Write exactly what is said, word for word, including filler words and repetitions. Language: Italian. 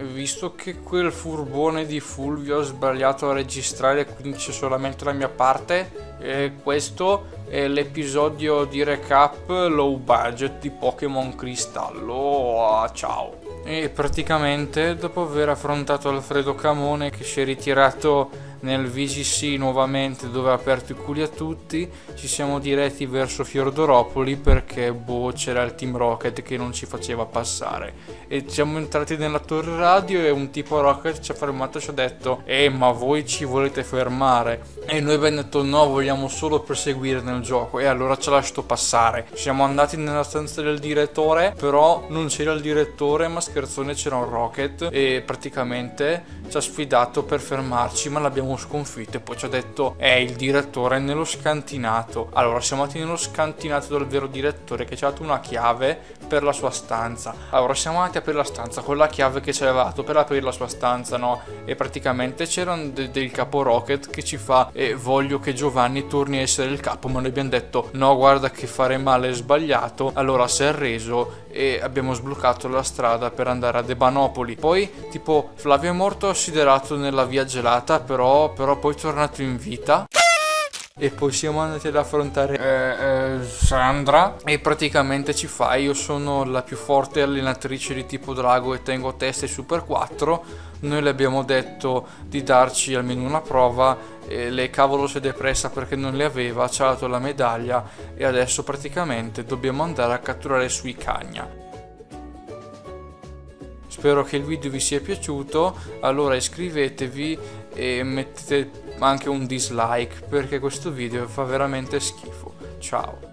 Visto che quel furbone di Fulvio ha sbagliato a registrare, quindi c'è solamente la mia parte, eh, questo è l'episodio di recap low budget di Pokémon Cristallo. Ah, ciao. E praticamente dopo aver affrontato Alfredo Camone, che si è ritirato nel V G C nuovamente, dove ha aperto i culi a tutti, ci siamo diretti verso Fiordoropoli perché boh, c'era il Team Rocket che non ci faceva passare, e siamo entrati nella torre radio e un tipo Rocket ci ha fermato e ci ha detto: eh ma voi ci volete fermare? E noi abbiamo detto no, vogliamo solo proseguire nel gioco, e allora ci ha lasciato passare. Siamo andati nella stanza del direttore, però non c'era il direttore, ma scherzone, c'era un Rocket, e praticamente ci ha sfidato per fermarci, ma l'abbiamo sconfitto. E poi ci ha detto eh il direttore è nello scantinato. Allora siamo andati nello scantinato dal vero direttore, che ci ha dato una chiave per la sua stanza. Allora siamo andati a aprire la stanza con la chiave che ci aveva dato per aprire la sua stanza, no? E praticamente c'era de del capo Rocket che ci fa e eh, voglio che Giovanni torni a essere il capo, ma noi abbiamo detto no, guarda che fare male è sbagliato. Allora si è arreso e abbiamo sbloccato la strada per andare a Debanopoli. Poi tipo Flavio è morto assiderato nella via gelata, però, però poi è tornato in vita. E poi siamo andati ad affrontare eh, eh, Sandra, e praticamente ci fa io sono la più forte allenatrice di tipo drago e tengo teste super quattro. Noi le abbiamo detto di darci almeno una prova, e lei cavolo si è depressa perché non le aveva, ci ha dato la medaglia, e adesso praticamente dobbiamo andare a catturare sui cagna. Spero che il video vi sia piaciuto, allora iscrivetevi e mettete anche un dislike perché questo video fa veramente schifo. Ciao!